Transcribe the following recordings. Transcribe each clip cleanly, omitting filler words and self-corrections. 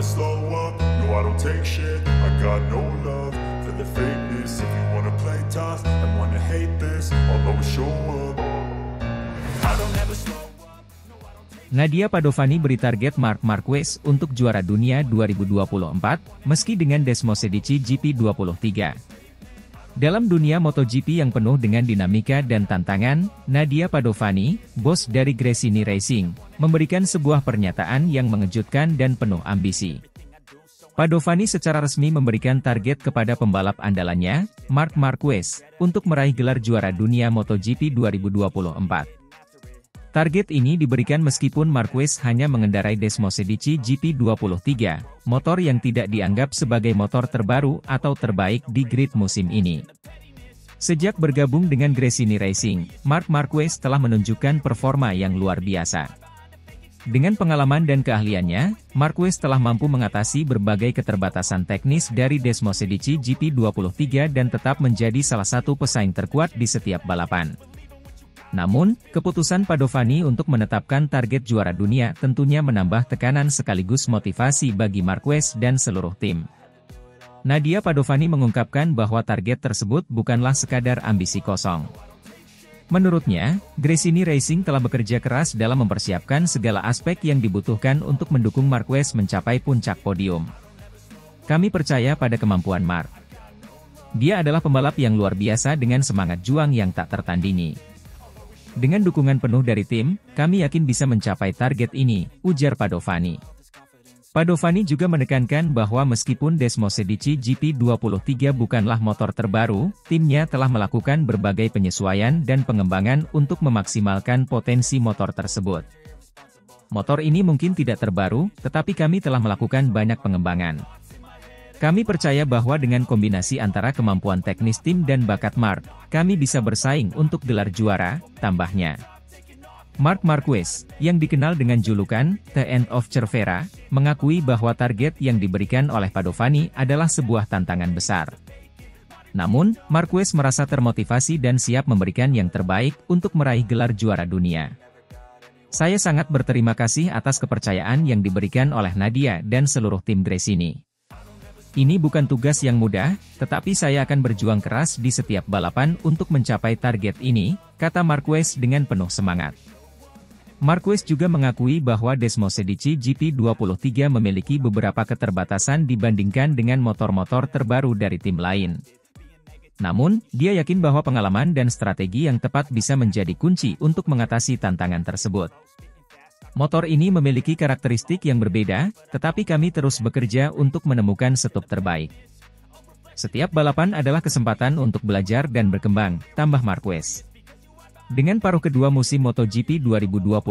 never slow up, no I don't take shit. I got no love for the fakeness. If you wanna play tough and wanna hate this, I'll always show up. I don't ever slow up, no I don't take shit. Nadia Padovani beri target Marc Marquez untuk juara dunia 2024, meski dengan Desmosedici GP23. Dalam dunia MotoGP yang penuh dengan dinamika dan tantangan, Nadia Padovani, bos dari Gresini Racing, memberikan sebuah pernyataan yang mengejutkan dan penuh ambisi. Padovani secara resmi memberikan target kepada pembalap andalannya, Marc Marquez, untuk meraih gelar juara dunia MotoGP 2024. Target ini diberikan meskipun Marquez hanya mengendarai Desmosedici GP23, motor yang tidak dianggap sebagai motor terbaru atau terbaik di grid musim ini. Sejak bergabung dengan Gresini Racing, Marc Marquez telah menunjukkan performa yang luar biasa. Dengan pengalaman dan keahliannya, Marquez telah mampu mengatasi berbagai keterbatasan teknis dari Desmosedici GP23 dan tetap menjadi salah satu pesaing terkuat di setiap balapan. Namun, keputusan Padovani untuk menetapkan target juara dunia tentunya menambah tekanan sekaligus motivasi bagi Marquez dan seluruh tim. Nadia Padovani mengungkapkan bahwa target tersebut bukanlah sekadar ambisi kosong. Menurutnya, Gresini Racing telah bekerja keras dalam mempersiapkan segala aspek yang dibutuhkan untuk mendukung Marquez mencapai puncak podium. Kami percaya pada kemampuan Marc. Dia adalah pembalap yang luar biasa dengan semangat juang yang tak tertandingi. Dengan dukungan penuh dari tim, kami yakin bisa mencapai target ini, ujar Padovani. Padovani juga menekankan bahwa meskipun Desmosedici GP23 bukanlah motor terbaru, timnya telah melakukan berbagai penyesuaian dan pengembangan untuk memaksimalkan potensi motor tersebut. Motor ini mungkin tidak terbaru, tetapi kami telah melakukan banyak pengembangan. Kami percaya bahwa dengan kombinasi antara kemampuan teknis tim dan bakat Marc, kami bisa bersaing untuk gelar juara, tambahnya. Marc Marquez, yang dikenal dengan julukan The End of Cervera, mengakui bahwa target yang diberikan oleh Padovani adalah sebuah tantangan besar. Namun, Marquez merasa termotivasi dan siap memberikan yang terbaik untuk meraih gelar juara dunia. Saya sangat berterima kasih atas kepercayaan yang diberikan oleh Nadia dan seluruh tim Gresini. Ini bukan tugas yang mudah, tetapi saya akan berjuang keras di setiap balapan untuk mencapai target ini, kata Marquez dengan penuh semangat. Marquez juga mengakui bahwa Desmosedici GP23 memiliki beberapa keterbatasan dibandingkan dengan motor-motor terbaru dari tim lain. Namun, dia yakin bahwa pengalaman dan strategi yang tepat bisa menjadi kunci untuk mengatasi tantangan tersebut. Motor ini memiliki karakteristik yang berbeda, tetapi kami terus bekerja untuk menemukan setup terbaik. Setiap balapan adalah kesempatan untuk belajar dan berkembang, tambah Marquez. Dengan paruh kedua musim MotoGP 2024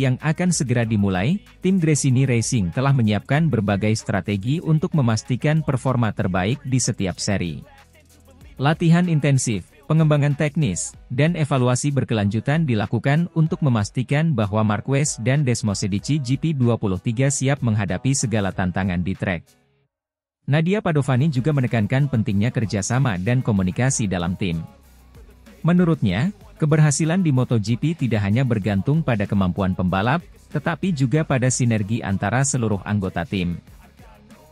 yang akan segera dimulai, tim Gresini Racing telah menyiapkan berbagai strategi untuk memastikan performa terbaik di setiap seri. Latihan intensif, pengembangan teknis, dan evaluasi berkelanjutan dilakukan untuk memastikan bahwa Marquez dan Desmosedici GP23 siap menghadapi segala tantangan di trek. Nadia Padovani juga menekankan pentingnya kerjasama dan komunikasi dalam tim. Menurutnya, keberhasilan di MotoGP tidak hanya bergantung pada kemampuan pembalap, tetapi juga pada sinergi antara seluruh anggota tim.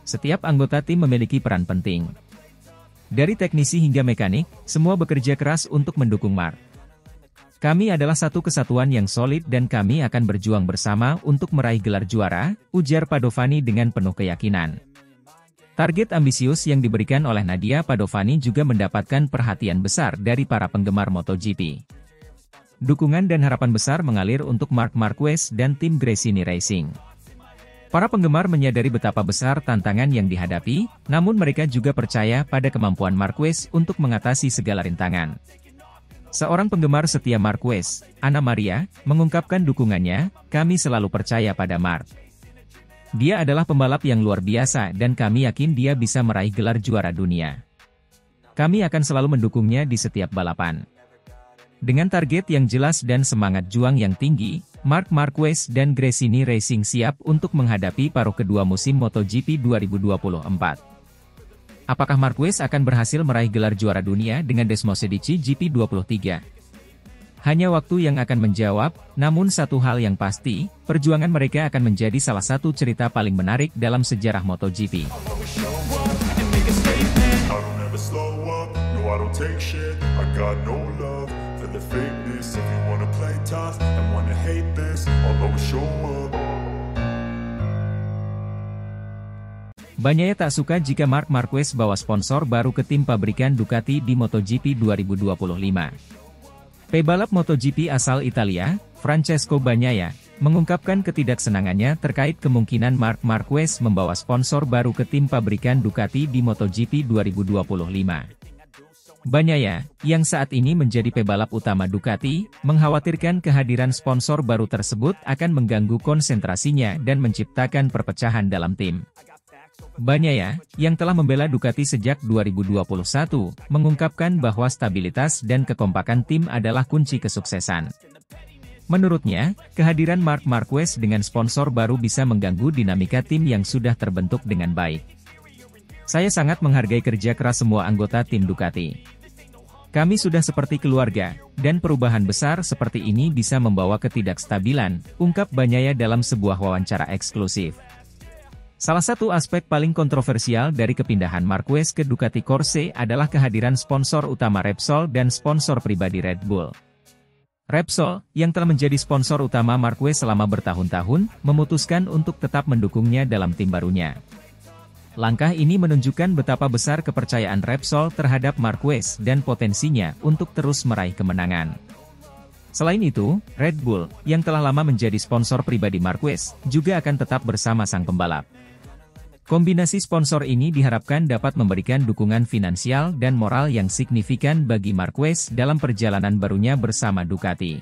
Setiap anggota tim memiliki peran penting. Dari teknisi hingga mekanik, semua bekerja keras untuk mendukung Marc. Kami adalah satu kesatuan yang solid dan kami akan berjuang bersama untuk meraih gelar juara, ujar Padovani dengan penuh keyakinan. Target ambisius yang diberikan oleh Nadia Padovani juga mendapatkan perhatian besar dari para penggemar MotoGP. Dukungan dan harapan besar mengalir untuk Marc Marquez dan tim Gresini Racing. Para penggemar menyadari betapa besar tantangan yang dihadapi, namun mereka juga percaya pada kemampuan Marquez untuk mengatasi segala rintangan. Seorang penggemar setia Marquez, Ana Maria, mengungkapkan dukungannya, kami selalu percaya pada Marc. Dia adalah pembalap yang luar biasa dan kami yakin dia bisa meraih gelar juara dunia. Kami akan selalu mendukungnya di setiap balapan. Dengan target yang jelas dan semangat juang yang tinggi, Marc Marquez dan Gresini Racing siap untuk menghadapi paruh kedua musim MotoGP 2024. Apakah Marquez akan berhasil meraih gelar juara dunia dengan Desmosedici GP23? Hanya waktu yang akan menjawab, namun satu hal yang pasti, perjuangan mereka akan menjadi salah satu cerita paling menarik dalam sejarah MotoGP. Bagnaia tak suka jika Marc Marquez bawa sponsor baru ke tim pabrikan Ducati di MotoGP 2025. Pebalap MotoGP asal Italia, Francesco Bagnaia, mengungkapkan ketidaksenangannya terkait kemungkinan Marc Marquez membawa sponsor baru ke tim pabrikan Ducati di MotoGP 2025. Bagnaia, yang saat ini menjadi pebalap utama Ducati, mengkhawatirkan kehadiran sponsor baru tersebut akan mengganggu konsentrasinya dan menciptakan perpecahan dalam tim. Bagnaia, yang telah membela Ducati sejak 2021, mengungkapkan bahwa stabilitas dan kekompakan tim adalah kunci kesuksesan. Menurutnya, kehadiran Marc Marquez dengan sponsor baru bisa mengganggu dinamika tim yang sudah terbentuk dengan baik. Saya sangat menghargai kerja keras semua anggota tim Ducati. Kami sudah seperti keluarga, dan perubahan besar seperti ini bisa membawa ketidakstabilan, ungkap Bagnaia dalam sebuah wawancara eksklusif. Salah satu aspek paling kontroversial dari kepindahan Marquez ke Ducati Corse adalah kehadiran sponsor utama Repsol dan sponsor pribadi Red Bull. Repsol, yang telah menjadi sponsor utama Marquez selama bertahun-tahun, memutuskan untuk tetap mendukungnya dalam tim barunya. Langkah ini menunjukkan betapa besar kepercayaan Repsol terhadap Marquez dan potensinya untuk terus meraih kemenangan. Selain itu, Red Bull, yang telah lama menjadi sponsor pribadi Marquez, juga akan tetap bersama sang pembalap. Kombinasi sponsor ini diharapkan dapat memberikan dukungan finansial dan moral yang signifikan bagi Marquez dalam perjalanan barunya bersama Ducati.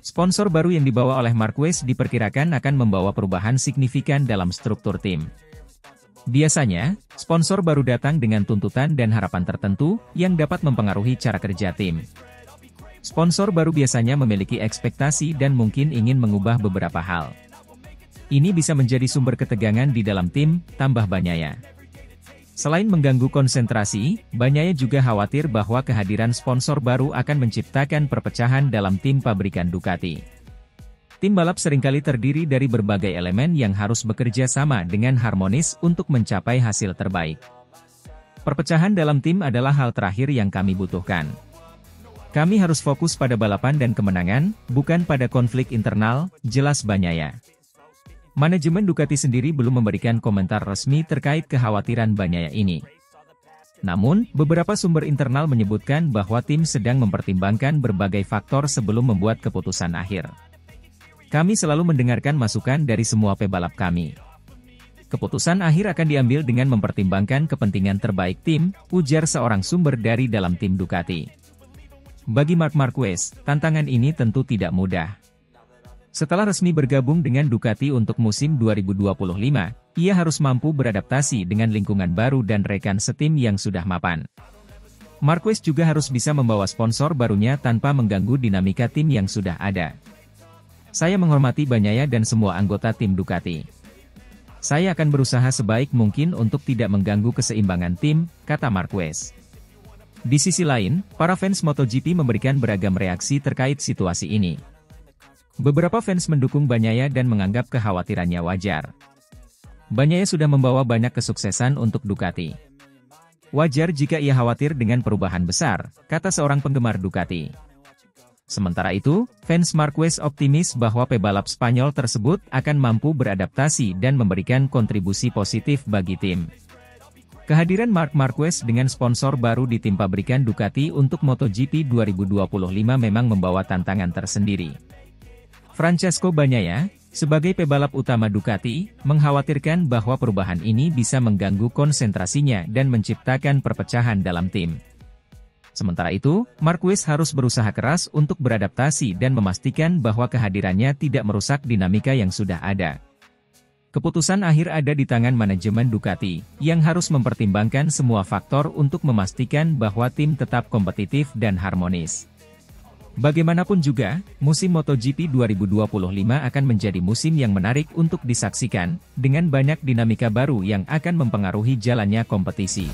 Sponsor baru yang dibawa oleh Marquez diperkirakan akan membawa perubahan signifikan dalam struktur tim. Biasanya, sponsor baru datang dengan tuntutan dan harapan tertentu yang dapat mempengaruhi cara kerja tim. Sponsor baru biasanya memiliki ekspektasi dan mungkin ingin mengubah beberapa hal. Ini bisa menjadi sumber ketegangan di dalam tim, tambah Bagnaia. Selain mengganggu konsentrasi, Bagnaia juga khawatir bahwa kehadiran sponsor baru akan menciptakan perpecahan dalam tim pabrikan Ducati. Tim balap seringkali terdiri dari berbagai elemen yang harus bekerja sama dengan harmonis untuk mencapai hasil terbaik. Perpecahan dalam tim adalah hal terakhir yang kami butuhkan. Kami harus fokus pada balapan dan kemenangan, bukan pada konflik internal, jelas Bagnaia. Manajemen Ducati sendiri belum memberikan komentar resmi terkait kekhawatiran Bagnaia ini. Namun, beberapa sumber internal menyebutkan bahwa tim sedang mempertimbangkan berbagai faktor sebelum membuat keputusan akhir. Kami selalu mendengarkan masukan dari semua pebalap kami. Keputusan akhir akan diambil dengan mempertimbangkan kepentingan terbaik tim, ujar seorang sumber dari dalam tim Ducati. Bagi Marc Marquez, tantangan ini tentu tidak mudah. Setelah resmi bergabung dengan Ducati untuk musim 2025, ia harus mampu beradaptasi dengan lingkungan baru dan rekan setim yang sudah mapan. Marquez juga harus bisa membawa sponsor barunya tanpa mengganggu dinamika tim yang sudah ada. Saya menghormati Bagnaia dan semua anggota tim Ducati. Saya akan berusaha sebaik mungkin untuk tidak mengganggu keseimbangan tim, kata Marquez. Di sisi lain, para fans MotoGP memberikan beragam reaksi terkait situasi ini. Beberapa fans mendukung Bagnaia dan menganggap kekhawatirannya wajar. Bagnaia sudah membawa banyak kesuksesan untuk Ducati. Wajar jika ia khawatir dengan perubahan besar, kata seorang penggemar Ducati. Sementara itu, fans Marquez optimis bahwa pebalap Spanyol tersebut akan mampu beradaptasi dan memberikan kontribusi positif bagi tim. Kehadiran Marc Marquez dengan sponsor baru di tim pabrikan Ducati untuk MotoGP 2025 memang membawa tantangan tersendiri. Francesco Bagnaia, sebagai pebalap utama Ducati, mengkhawatirkan bahwa perubahan ini bisa mengganggu konsentrasinya dan menciptakan perpecahan dalam tim. Sementara itu, Marquez harus berusaha keras untuk beradaptasi dan memastikan bahwa kehadirannya tidak merusak dinamika yang sudah ada. Keputusan akhir ada di tangan manajemen Ducati, yang harus mempertimbangkan semua faktor untuk memastikan bahwa tim tetap kompetitif dan harmonis. Bagaimanapun juga, musim MotoGP 2025 akan menjadi musim yang menarik untuk disaksikan, dengan banyak dinamika baru yang akan mempengaruhi jalannya kompetisi.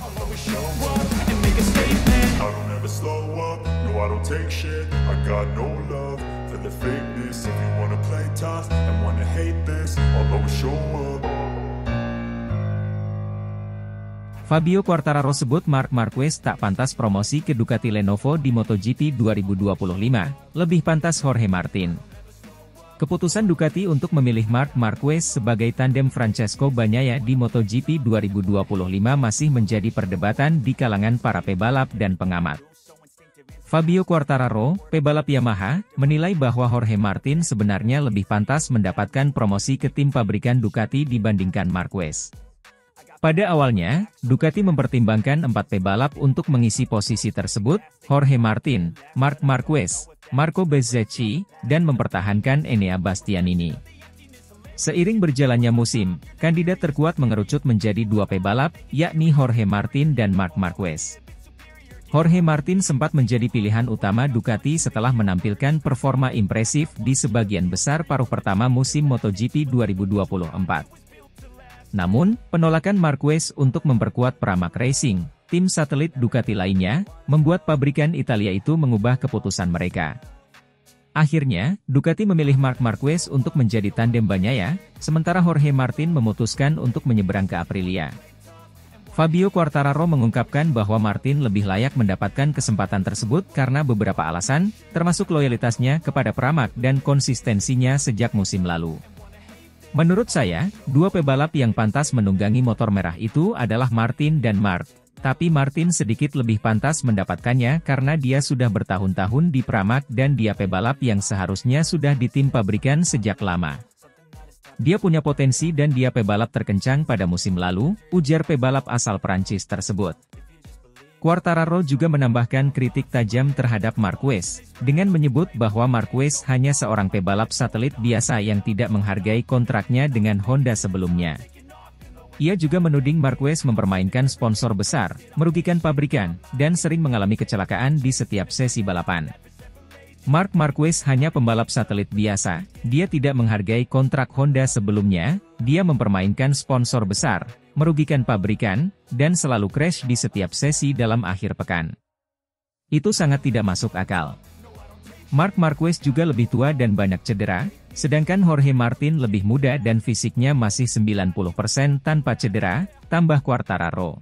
I got no love for the fakeness. If you wanna play tough and wanna hate this, I'll always show up. Fabio Quartararo sebut Marc Marquez tak pantas promosi ke Ducati Lenovo di MotoGP 2025, lebih pantas Jorge Martin. Keputusan Ducati untuk memilih Marc Marquez sebagai tandem Francesco Bagnaia di MotoGP 2025 masih menjadi perdebatan di kalangan para pebalap dan pengamat. Fabio Quartararo, pebalap Yamaha, menilai bahwa Jorge Martin sebenarnya lebih pantas mendapatkan promosi ke tim pabrikan Ducati dibandingkan Marquez. Pada awalnya, Ducati mempertimbangkan 4 pebalap untuk mengisi posisi tersebut, Jorge Martin, Marc Marquez, Marco Bezzecchi, dan mempertahankan Enea Bastianini. Seiring berjalannya musim, kandidat terkuat mengerucut menjadi 2 pebalap, yakni Jorge Martin dan Marc Marquez. Jorge Martin sempat menjadi pilihan utama Ducati setelah menampilkan performa impresif di sebagian besar paruh pertama musim MotoGP 2024. Namun, penolakan Marquez untuk memperkuat Pramac Racing, tim satelit Ducati lainnya, membuat pabrikan Italia itu mengubah keputusan mereka. Akhirnya, Ducati memilih Marc Marquez untuk menjadi tandem Bagnaia, sementara Jorge Martin memutuskan untuk menyeberang ke Aprilia. Fabio Quartararo mengungkapkan bahwa Martin lebih layak mendapatkan kesempatan tersebut karena beberapa alasan, termasuk loyalitasnya kepada Pramac dan konsistensinya sejak musim lalu. Menurut saya, 2 pebalap yang pantas menunggangi motor merah itu adalah Martin dan Marc, tapi Martin sedikit lebih pantas mendapatkannya karena dia sudah bertahun-tahun di Pramac dan dia pebalap yang seharusnya sudah di tim pabrikan sejak lama. Dia punya potensi dan dia pebalap terkencang pada musim lalu, ujar pebalap asal Prancis tersebut. Quartararo juga menambahkan kritik tajam terhadap Marquez, dengan menyebut bahwa Marquez hanya seorang pebalap satelit biasa yang tidak menghargai kontraknya dengan Honda sebelumnya. Ia juga menuding Marquez mempermainkan sponsor besar, merugikan pabrikan, dan sering mengalami kecelakaan di setiap sesi balapan. Marc Marquez hanya pembalap satelit biasa, dia tidak menghargai kontrak Honda sebelumnya, dia mempermainkan sponsor besar, merugikan pabrikan, dan selalu crash di setiap sesi dalam akhir pekan. Itu sangat tidak masuk akal. Marc Marquez juga lebih tua dan banyak cedera, sedangkan Jorge Martin lebih muda dan fisiknya masih 90% tanpa cedera, tambah Quartararo.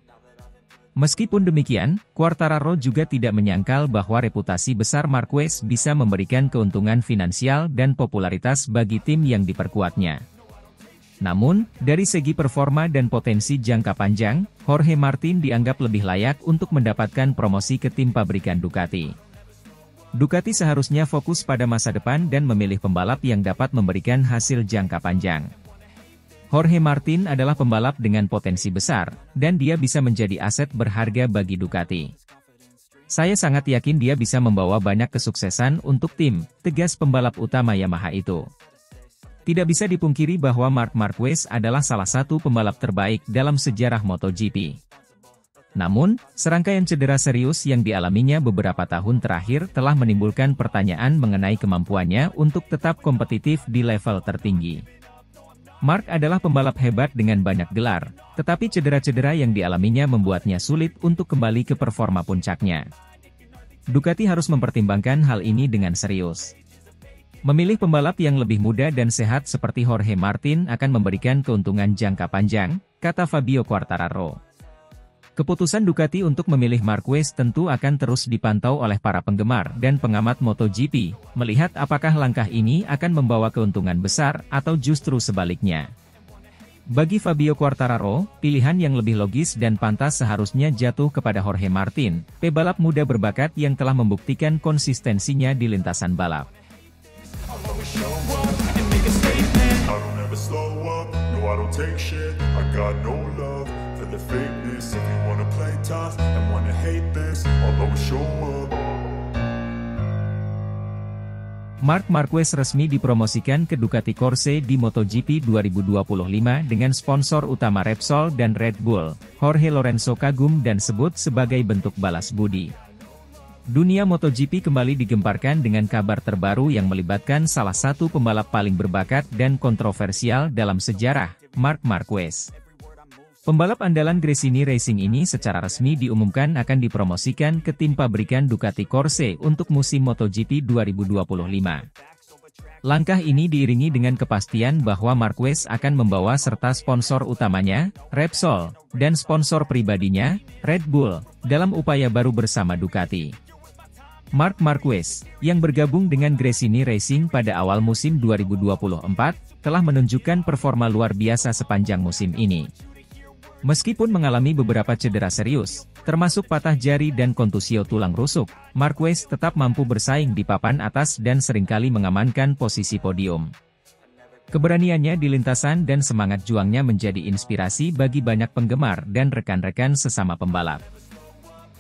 Meskipun demikian, Quartararo juga tidak menyangkal bahwa reputasi besar Marquez bisa memberikan keuntungan finansial dan popularitas bagi tim yang diperkuatnya. Namun, dari segi performa dan potensi jangka panjang, Jorge Martin dianggap lebih layak untuk mendapatkan promosi ke tim pabrikan Ducati. Ducati seharusnya fokus pada masa depan dan memilih pembalap yang dapat memberikan hasil jangka panjang. Jorge Martin adalah pembalap dengan potensi besar, dan dia bisa menjadi aset berharga bagi Ducati. Saya sangat yakin dia bisa membawa banyak kesuksesan untuk tim, tegas pembalap utama Yamaha itu. Tidak bisa dipungkiri bahwa Marc Marquez adalah salah satu pembalap terbaik dalam sejarah MotoGP. Namun, serangkaian cedera serius yang dialaminya beberapa tahun terakhir telah menimbulkan pertanyaan mengenai kemampuannya untuk tetap kompetitif di level tertinggi. Marc adalah pembalap hebat dengan banyak gelar, tetapi cedera-cedera yang dialaminya membuatnya sulit untuk kembali ke performa puncaknya. Ducati harus mempertimbangkan hal ini dengan serius. Memilih pembalap yang lebih muda dan sehat seperti Jorge Martin akan memberikan keuntungan jangka panjang, kata Fabio Quartararo. Keputusan Ducati untuk memilih Marquez tentu akan terus dipantau oleh para penggemar dan pengamat MotoGP, melihat apakah langkah ini akan membawa keuntungan besar atau justru sebaliknya. Bagi Fabio Quartararo, pilihan yang lebih logis dan pantas seharusnya jatuh kepada Jorge Martin, pebalap muda berbakat yang telah membuktikan konsistensinya di lintasan balap. I don't take shit, I got no love for the fakeness. If you wanna play tough and wanna hate this, I'll always show up. Marc Marquez resmi dipromosikan ke Ducati Corse di MotoGP 2025 dengan sponsor utama Repsol dan Red Bull. Jorge Lorenzo kagum dan sebut sebagai bentuk balas budi. Dunia MotoGP kembali digemparkan dengan kabar terbaru yang melibatkan salah satu pembalap paling berbakat dan kontroversial dalam sejarah, Marc Marquez. Pembalap andalan Gresini Racing ini secara resmi diumumkan akan dipromosikan ke tim pabrikan Ducati Corse untuk musim MotoGP 2025. Langkah ini diiringi dengan kepastian bahwa Marquez akan membawa serta sponsor utamanya, Repsol, dan sponsor pribadinya, Red Bull, dalam upaya baru bersama Ducati. Marc Marquez, yang bergabung dengan Gresini Racing pada awal musim 2024, telah menunjukkan performa luar biasa sepanjang musim ini. Meskipun mengalami beberapa cedera serius, termasuk patah jari dan kontusio tulang rusuk, Marquez tetap mampu bersaing di papan atas dan seringkali mengamankan posisi podium. Keberaniannya di lintasan dan semangat juangnya menjadi inspirasi bagi banyak penggemar dan rekan-rekan sesama pembalap.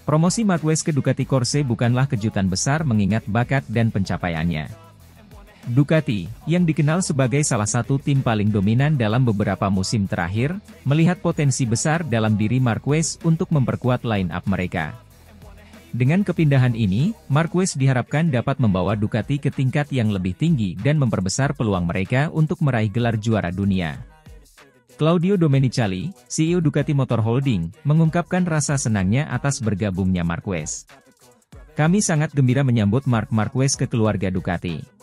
Promosi Marquez ke Ducati Corse bukanlah kejutan besar mengingat bakat dan pencapaiannya. Ducati, yang dikenal sebagai salah satu tim paling dominan dalam beberapa musim terakhir, melihat potensi besar dalam diri Marquez untuk memperkuat line-up mereka. Dengan kepindahan ini, Marquez diharapkan dapat membawa Ducati ke tingkat yang lebih tinggi dan memperbesar peluang mereka untuk meraih gelar juara dunia. Claudio Domenicali, CEO Ducati Motor Holding, mengungkapkan rasa senangnya atas bergabungnya Marquez. "Kami sangat gembira menyambut Marc Marquez ke keluarga Ducati.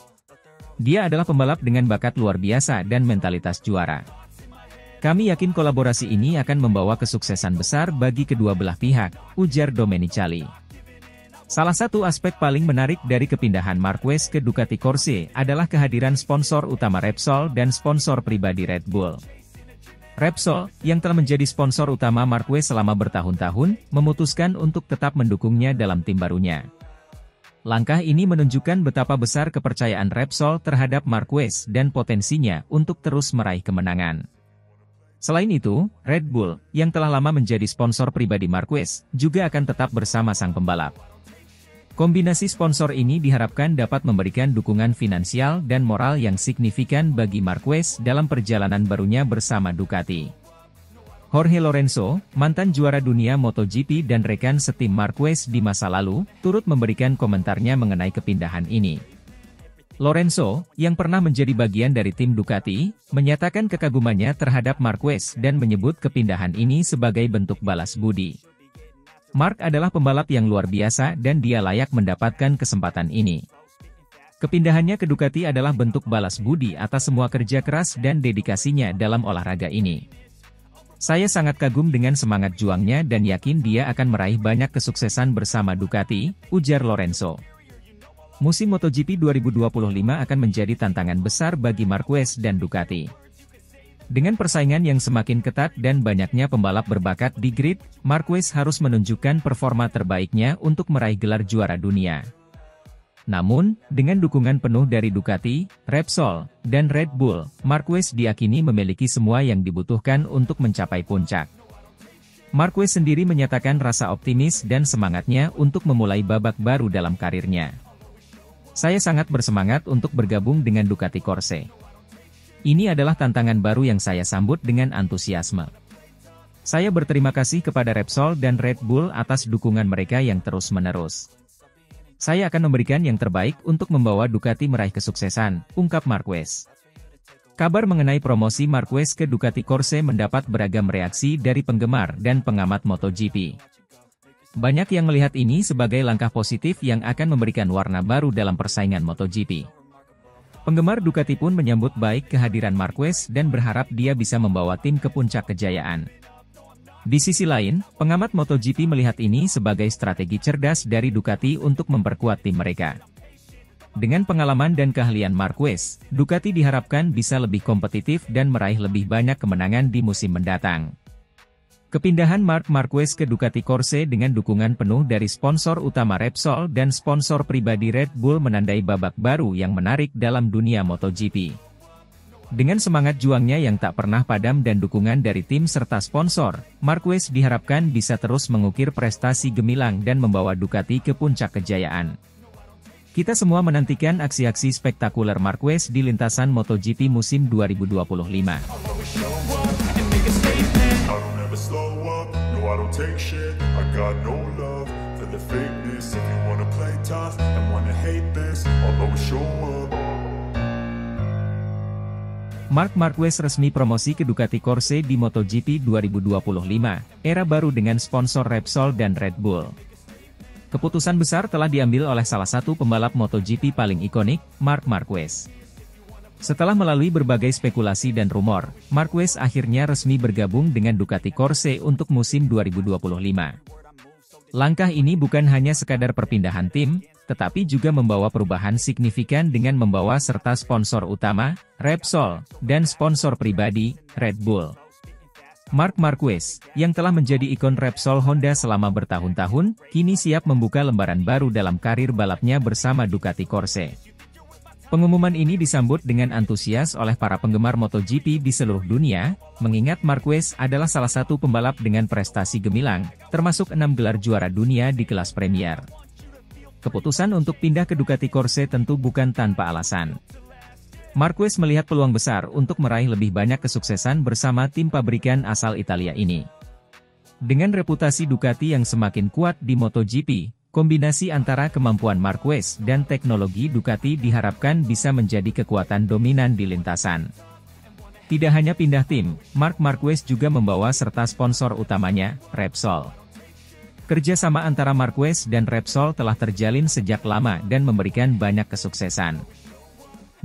Dia adalah pembalap dengan bakat luar biasa dan mentalitas juara. Kami yakin kolaborasi ini akan membawa kesuksesan besar bagi kedua belah pihak," ujar Domenicali. Salah satu aspek paling menarik dari kepindahan Marquez ke Ducati Corse adalah kehadiran sponsor utama Repsol dan sponsor pribadi Red Bull. Repsol, yang telah menjadi sponsor utama Marquez selama bertahun-tahun, memutuskan untuk tetap mendukungnya dalam tim barunya. Langkah ini menunjukkan betapa besar kepercayaan Repsol terhadap Marquez dan potensinya untuk terus meraih kemenangan. Selain itu, Red Bull, yang telah lama menjadi sponsor pribadi Marquez, juga akan tetap bersama sang pembalap. Kombinasi sponsor ini diharapkan dapat memberikan dukungan finansial dan moral yang signifikan bagi Marquez dalam perjalanan barunya bersama Ducati. Jorge Lorenzo, mantan juara dunia MotoGP dan rekan setim Marquez di masa lalu, turut memberikan komentarnya mengenai kepindahan ini. Lorenzo, yang pernah menjadi bagian dari tim Ducati, menyatakan kekagumannya terhadap Marquez dan menyebut kepindahan ini sebagai bentuk balas budi. "Marc adalah pembalap yang luar biasa dan dia layak mendapatkan kesempatan ini. Kepindahannya ke Ducati adalah bentuk balas budi atas semua kerja keras dan dedikasinya dalam olahraga ini. Saya sangat kagum dengan semangat juangnya dan yakin dia akan meraih banyak kesuksesan bersama Ducati," ujar Lorenzo. Musim MotoGP 2025 akan menjadi tantangan besar bagi Marquez dan Ducati. Dengan persaingan yang semakin ketat dan banyaknya pembalap berbakat di grid, Marquez harus menunjukkan performa terbaiknya untuk meraih gelar juara dunia. Namun, dengan dukungan penuh dari Ducati, Repsol, dan Red Bull, Marquez diakini memiliki semua yang dibutuhkan untuk mencapai puncak. Marquez sendiri menyatakan rasa optimis dan semangatnya untuk memulai babak baru dalam karirnya. "Saya sangat bersemangat untuk bergabung dengan Ducati Corse. Ini adalah tantangan baru yang saya sambut dengan antusiasme. Saya berterima kasih kepada Repsol dan Red Bull atas dukungan mereka yang terus-menerus. Saya akan memberikan yang terbaik untuk membawa Ducati meraih kesuksesan," ungkap Marquez. Kabar mengenai promosi Marquez ke Ducati Corse mendapat beragam reaksi dari penggemar dan pengamat MotoGP. Banyak yang melihat ini sebagai langkah positif yang akan memberikan warna baru dalam persaingan MotoGP. Penggemar Ducati pun menyambut baik kehadiran Marquez dan berharap dia bisa membawa tim ke puncak kejayaan. Di sisi lain, pengamat MotoGP melihat ini sebagai strategi cerdas dari Ducati untuk memperkuat tim mereka. Dengan pengalaman dan keahlian Marquez, Ducati diharapkan bisa lebih kompetitif dan meraih lebih banyak kemenangan di musim mendatang. Kepindahan Marc Marquez ke Ducati Corse dengan dukungan penuh dari sponsor utama Repsol dan sponsor pribadi Red Bull menandai babak baru yang menarik dalam dunia MotoGP. Dengan semangat juangnya yang tak pernah padam dan dukungan dari tim serta sponsor, Marquez diharapkan bisa terus mengukir prestasi gemilang dan membawa Ducati ke puncak kejayaan. Kita semua menantikan aksi-aksi spektakuler Marquez di lintasan MotoGP musim 2025. Marc Marquez resmi promosi ke Ducati Corse di MotoGP 2025, era baru dengan sponsor Repsol dan Red Bull. Keputusan besar telah diambil oleh salah satu pembalap MotoGP paling ikonik, Marc Marquez. Setelah melalui berbagai spekulasi dan rumor, Marquez akhirnya resmi bergabung dengan Ducati Corse untuk musim 2025. Langkah ini bukan hanya sekadar perpindahan tim, tetapi juga membawa perubahan signifikan dengan membawa serta sponsor utama, Repsol, dan sponsor pribadi, Red Bull. Marc Marquez, yang telah menjadi ikon Repsol Honda selama bertahun-tahun, kini siap membuka lembaran baru dalam karir balapnya bersama Ducati Corse. Pengumuman ini disambut dengan antusias oleh para penggemar MotoGP di seluruh dunia, mengingat Marquez adalah salah satu pembalap dengan prestasi gemilang, termasuk 6 gelar juara dunia di kelas Premier. Keputusan untuk pindah ke Ducati Corse tentu bukan tanpa alasan. Marquez melihat peluang besar untuk meraih lebih banyak kesuksesan bersama tim pabrikan asal Italia ini. Dengan reputasi Ducati yang semakin kuat di MotoGP, kombinasi antara kemampuan Marquez dan teknologi Ducati diharapkan bisa menjadi kekuatan dominan di lintasan. Tidak hanya pindah tim, Marc Marquez juga membawa serta sponsor utamanya, Repsol. Kerjasama antara Marquez dan Repsol telah terjalin sejak lama dan memberikan banyak kesuksesan.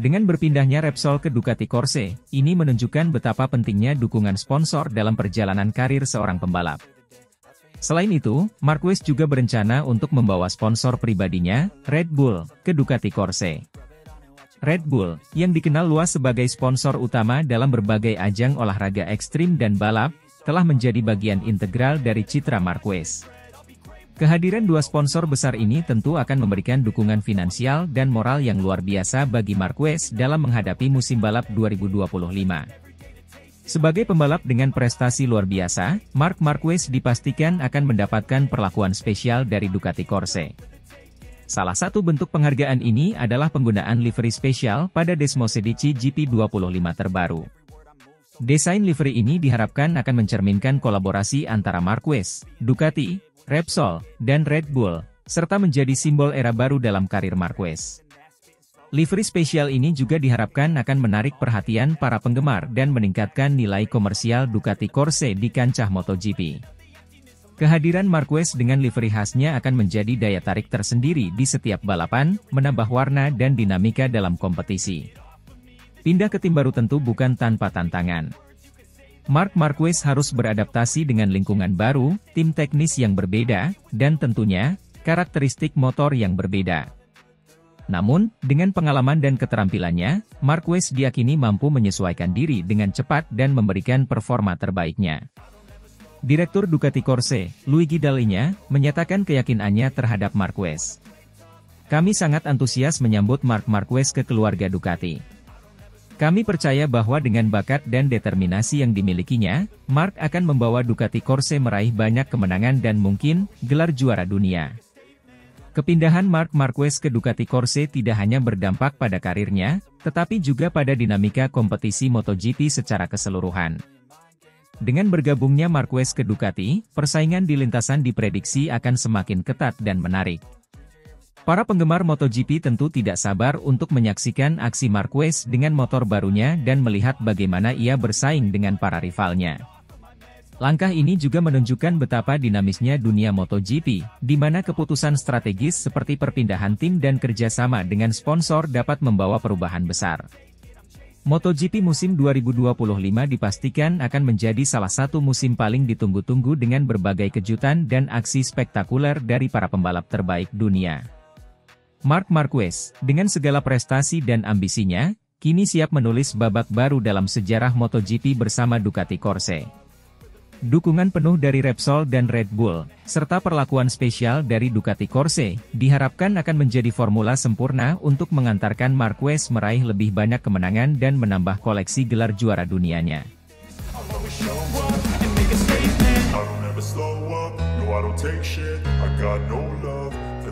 Dengan berpindahnya Repsol ke Ducati Corse, ini menunjukkan betapa pentingnya dukungan sponsor dalam perjalanan karir seorang pembalap. Selain itu, Marquez juga berencana untuk membawa sponsor pribadinya, Red Bull, ke Ducati Corse. Red Bull, yang dikenal luas sebagai sponsor utama dalam berbagai ajang olahraga ekstrim dan balap, telah menjadi bagian integral dari citra Marquez. Kehadiran dua sponsor besar ini tentu akan memberikan dukungan finansial dan moral yang luar biasa bagi Marquez dalam menghadapi musim balap 2025. Sebagai pembalap dengan prestasi luar biasa, Marc Marquez dipastikan akan mendapatkan perlakuan spesial dari Ducati Corse. Salah satu bentuk penghargaan ini adalah penggunaan livery spesial pada Desmosedici GP25 terbaru. Desain livery ini diharapkan akan mencerminkan kolaborasi antara Marquez, Ducati, Repsol, dan Red Bull, serta menjadi simbol era baru dalam karir Marquez. Livery spesial ini juga diharapkan akan menarik perhatian para penggemar dan meningkatkan nilai komersial Ducati Corse di kancah MotoGP. Kehadiran Marquez dengan livery khasnya akan menjadi daya tarik tersendiri di setiap balapan, menambah warna dan dinamika dalam kompetisi. Pindah ke tim baru tentu bukan tanpa tantangan. Marc Marquez harus beradaptasi dengan lingkungan baru, tim teknis yang berbeda, dan tentunya, karakteristik motor yang berbeda. Namun, dengan pengalaman dan keterampilannya, Marquez diyakini mampu menyesuaikan diri dengan cepat dan memberikan performa terbaiknya. Direktur Ducati Corse, Luigi Dall'Igna, menyatakan keyakinannya terhadap Marquez. "Kami sangat antusias menyambut Marc Marquez ke keluarga Ducati. Kami percaya bahwa dengan bakat dan determinasi yang dimilikinya, Marc akan membawa Ducati Corse meraih banyak kemenangan dan mungkin, gelar juara dunia." Kepindahan Marc Marquez ke Ducati Corse tidak hanya berdampak pada karirnya, tetapi juga pada dinamika kompetisi MotoGP secara keseluruhan. Dengan bergabungnya Marquez ke Ducati, persaingan di lintasan diprediksi akan semakin ketat dan menarik. Para penggemar MotoGP tentu tidak sabar untuk menyaksikan aksi Marquez dengan motor barunya dan melihat bagaimana ia bersaing dengan para rivalnya. Langkah ini juga menunjukkan betapa dinamisnya dunia MotoGP, di mana keputusan strategis seperti perpindahan tim dan kerjasama dengan sponsor dapat membawa perubahan besar. MotoGP musim 2025 dipastikan akan menjadi salah satu musim paling ditunggu-tunggu dengan berbagai kejutan dan aksi spektakuler dari para pembalap terbaik dunia. Marc Marquez, dengan segala prestasi dan ambisinya, kini siap menulis babak baru dalam sejarah MotoGP bersama Ducati Corse. Dukungan penuh dari Repsol dan Red Bull, serta perlakuan spesial dari Ducati Corse, diharapkan akan menjadi formula sempurna untuk mengantarkan Marquez meraih lebih banyak kemenangan dan menambah koleksi gelar juara dunianya.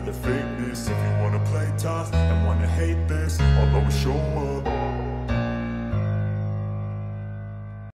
The fakeness, if you wanna play tough and wanna hate this, I'll always show up.